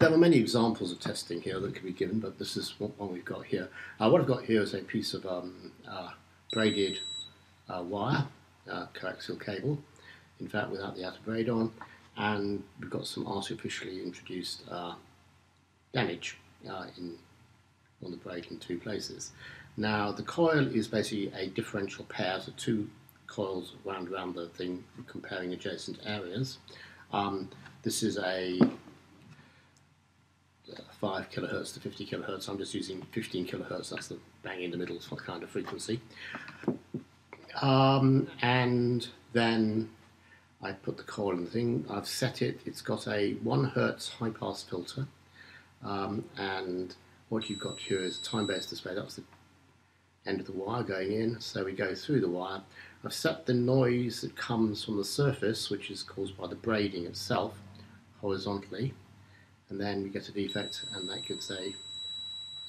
There are many examples of testing here that could be given, but this is one we've got here. What I've got here is a piece of braided wire, coaxial cable, in fact without the outer braid on, and we've got some artificially introduced damage on the braid in two places. Now the coil is basically a differential pair, so two coils wound around the thing comparing adjacent areas. This is a 5 kilohertz to 50 kilohertz. I'm just using 15 kilohertz. That's the bang in the middle kind of frequency. And then I put the coil in the thing. I've set it. It's got a 1 hertz high pass filter. And what you've got here is time-based display. That's the end of the wire going in. So we go through the wire. I've set the noise that comes from the surface, which is caused by the braiding itself, horizontally. And then we get a defect, and that gives a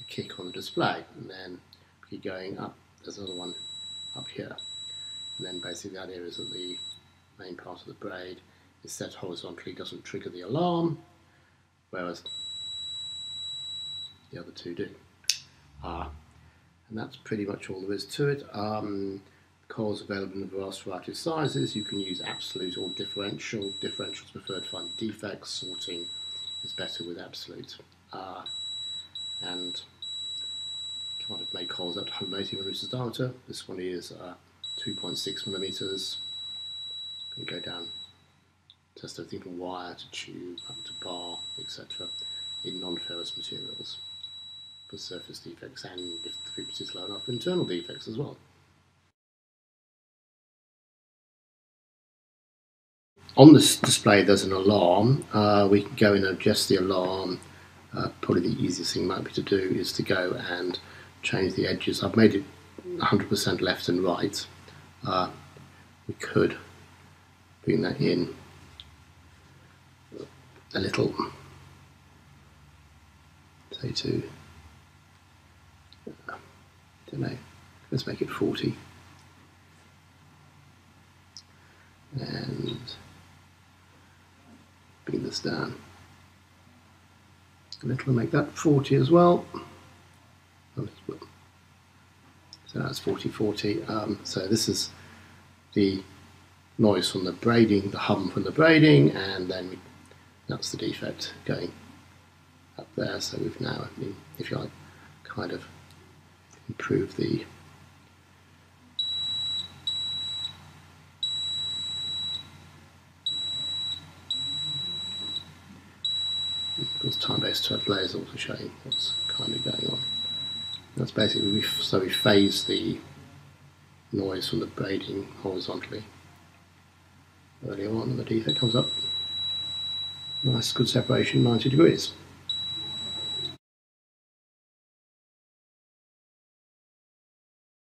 kick on the display. And then we keep going up. There's another one up here. And then basically the idea is that the main part of the braid is set horizontally, doesn't trigger the alarm, whereas the other two do. And that's pretty much all there is to it. Coils available in a vast variety of sizes. You can use absolute or differential. Differential is preferred to find defects. Sorting is better with absolute, and kind of made coils up to 180 millimeters diameter. This one is 2.6 millimeters. You can go down, test everything from wire to tube up to bar, etc., in non-ferrous materials for surface defects, and if the frequency is low enough, internal defects as well. On this display there's an alarm. We can go in and adjust the alarm. Probably the easiest thing might be to do is to go and change the edges. I've made it 100% left and right. We could bring that in a little, say to, I don't know, let's make it 40. And bring this down a little, make that 40 as well. So that's 40 40. So this is the noise from the braiding, the hum from the braiding, and then that's the defect going up there. So we've now, I mean, if you like, kind of improved the time-based display is also showing what's kind of going on. That's basically, so we phase the noise from the braiding horizontally earlier on, and the defect comes up. Nice, good separation, 90 degrees.